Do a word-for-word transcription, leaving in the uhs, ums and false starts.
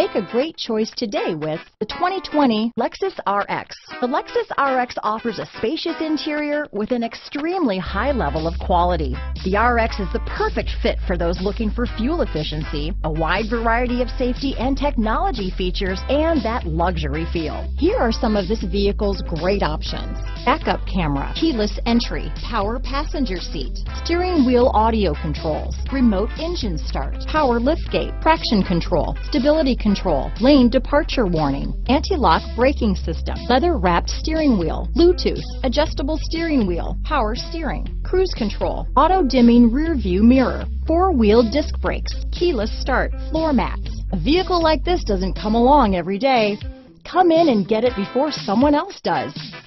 Make a great choice today with the twenty twenty Lexus R X. The Lexus R X offers a spacious interior with an extremely high level of quality. The R X is the perfect fit for those looking for fuel efficiency, a wide variety of safety and technology features, and that luxury feel. Here are some of this vehicle's great options: backup camera, keyless entry, power passenger seat, steering wheel audio controls, remote engine start, power liftgate, traction control, stability control, lane departure warning, anti-lock braking system, leather-wrapped steering wheel, Bluetooth, adjustable steering wheel, power steering, cruise control, auto-dimming rear-view mirror, four-wheel disc brakes, keyless start, floor mats. A vehicle like this doesn't come along every day. Come in and get it before someone else does.